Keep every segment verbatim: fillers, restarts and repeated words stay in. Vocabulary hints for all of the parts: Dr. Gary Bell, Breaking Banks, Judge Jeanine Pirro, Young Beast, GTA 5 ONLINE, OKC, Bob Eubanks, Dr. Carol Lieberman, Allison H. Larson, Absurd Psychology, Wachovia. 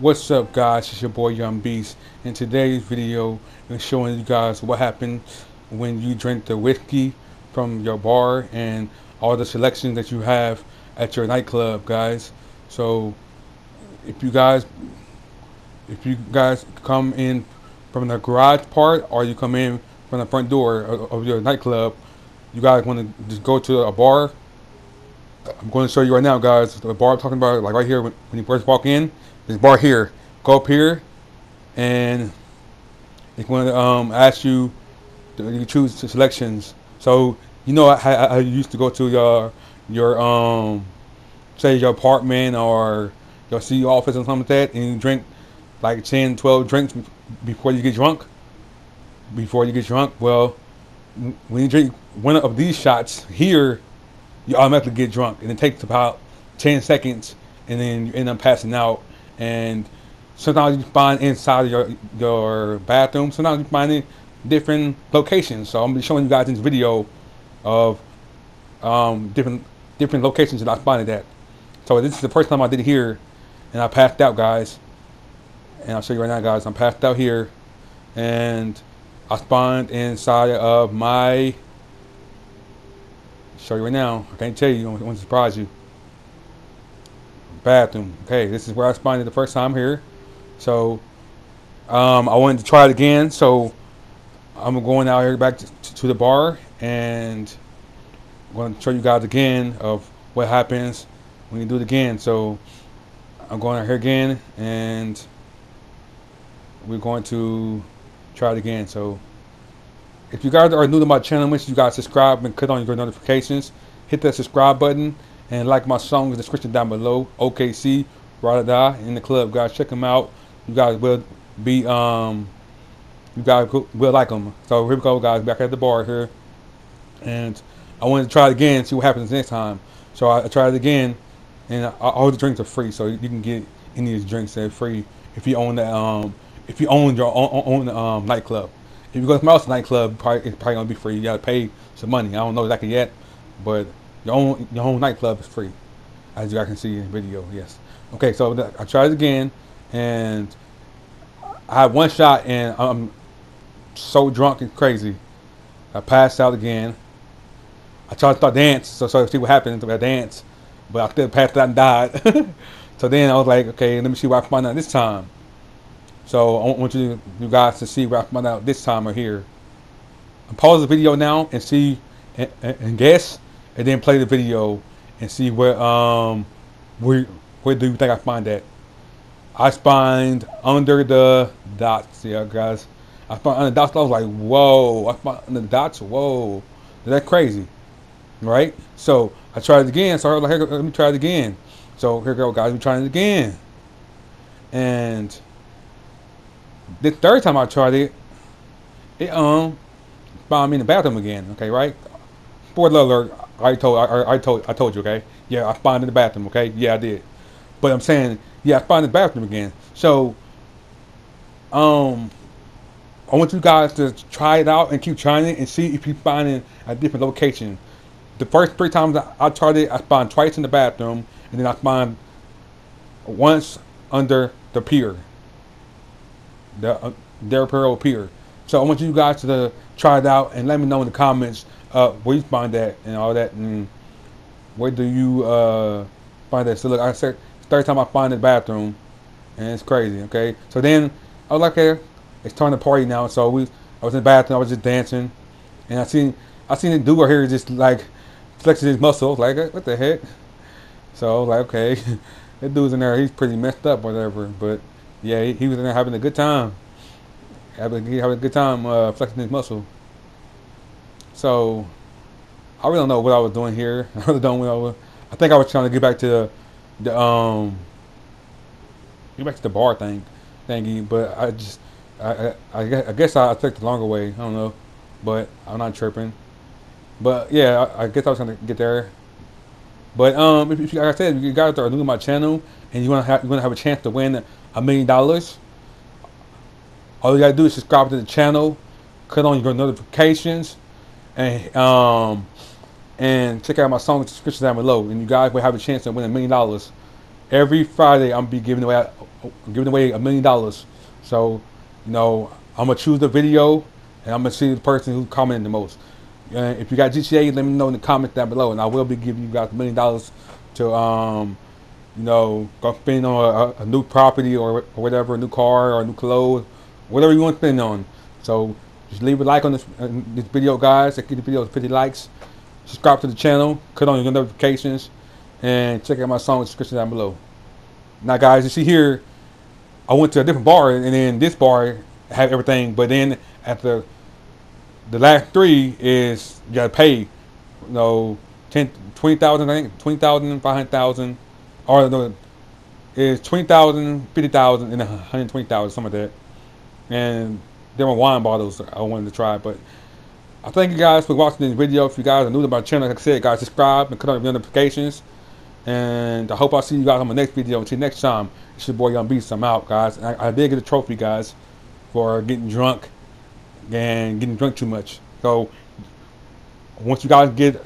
What's up, guys? It's your boy Young Beast, and today's video is showing you guys what happens when you drink the whiskey from your bar and all the selection that you have at your nightclub, guys. So if you guys if you guys come in from the garage part, or you come in from the front door of your nightclub, you guys want to just go to a bar. I'm going to show you right now, guys, the bar I'm talking about, like right here. When you first walk in, this bar here, go up here, and it's going to um, ask you to you choose the selections. So you know, I, I, I used to go to your your um say your apartment or your C E O office or something like that, and you drink like ten, twelve drinks before you get drunk. Before you get drunk, well, when you drink one of these shots here, you automatically get drunk, and it takes about ten seconds, and then you end up passing out. And sometimes you find inside of your your bathroom, sometimes you find it different locations. So I'm gonna be showing you guys in this video of um, different different locations that I find it at. So this is the first time I did it here, and I passed out, guys. And I'll show you right now, guys. I'm passed out here, and I spawned inside of my. Show you right now. I can't tell you. I want to surprise you. Bathroom. Okay, this is where I spawned it the first time here. So um, I wanted to try it again. So I'm going out here back to, to the bar, and I'm going to show you guys again of what happens when you do it again. So I'm going out here again, and we're going to try it again. So if you guys are new to my channel, make sure you guys subscribe and click on your notifications. Hit that subscribe button and like my song in the description down below. O K C, Rada in the club, guys. Check them out. You guys will be, um, you guys will like them. So here we go, guys. Back at the bar here, and I wanted to try it again, see what happens next time. So I, I tried it again, and all the drinks are free, so you can get any of the drinks that are free if you own that. Um, if you own your own, own um, nightclub. If you go to somebody else's nightclub, probably, it's probably gonna be free. You gotta pay some money. I don't know exactly yet, but your own your own nightclub is free, as you guys can see in the video. Yes. Okay, so the, I tried it again, and I had one shot, and I'm so drunk and crazy, I passed out again. I tried to start dancing, so so see what happened to I dance, but I still passed out and died. So then I was like, okay, let me see what I find out this time. So I want you, you guys to see what I found out this time right here. I'm pausing the video now and see and, and, and guess, and then play the video and see where um where where do you think I find that? I spawned under the dots, yeah, guys. I found under the dots. I was like, whoa! I found under the dots. Whoa! Is that crazy? Right? So I tried it again. So I was like, here, let me try it again. So here we go, guys. We're trying it again, and the third time I tried it, it um found me in the bathroom again. Okay, right? Spoiler alert! I told, I, I told, I told you. Okay, yeah, I found it in the bathroom. Okay, yeah, I did. But I'm saying, yeah, I found it in the bathroom again. So, um, I want you guys to try it out and keep trying it and see if you find it at a different location. The first three times I, I tried it, I found twice in the bathroom, and then I found once under the pier. The, uh, their apparel appear. So I want you guys to uh, try it out and let me know in the comments uh, where you find that and all that, and where do you uh, find that. So look, I said third time I find the bathroom, and it's crazy. Okay, so then I was like, okay, it's time to party now. So we, I was in the bathroom, I was just dancing, and I seen I seen the dude right here just like flexing his muscles, like what the heck. So I was like, okay, that dude's in there, he's pretty messed up, whatever, but. Yeah, he, he was in there having a good time. Having, he having a good time uh, flexing his muscle. So, I really don't know what I was doing here. I really don't know what I was. I think I was trying to get back to the, the um, get back to the bar thing, thingy. But I just, I, I, I guess I took the longer way. I don't know, but I'm not chirping. But yeah, I, I guess I was trying to get there. But um, if, if, like I said, if you guys are new to my channel and you want to have, you want to have a chance to win a million dollars, all you gotta do is subscribe to the channel, click on your notifications, and um, and check out my song description down below, and you guys will have a chance to win a million dollars. Every Friday, I'm gonna be giving away I'm giving away a million dollars. So, you know, I'm going to choose the video, and I'm going to see the person who commented the most. And if you got G T A, let me know in the comments down below, and I will be giving you guys a million dollars to, um, you know, go spend on a, a new property or, or whatever, a new car or a new clothes, whatever you want to spend on. So just leave a like on this, uh, this video, guys. Get the video to fifty likes. Subscribe to the channel. Click on your notifications. And check out my song description down below. Now, guys, you see here, I went to a different bar, and then this bar had everything. But then after the last three is you gotta pay, you know, ten, twenty thousand, I think, twenty thousand, five hundred thousand, or no, is twenty thousand, fifty thousand, and a hundred twenty thousand, something like that. And there were wine bottles I wanted to try, but I thank you guys for watching this video. If you guys are new to my channel, like I said, guys, subscribe and click on the notifications. And I hope I see you guys on my next video. Until next time, it's your boy Young Beast. I'm out, guys. I, I did get a trophy, guys, for getting drunk and getting drunk too much. So once you guys get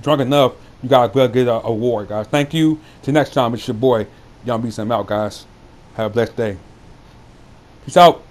drunk enough, you guys will get an award, guys. Thank you. Till next time, it's your boy Young Beast. I'm out, guys. Have a blessed day. Peace out.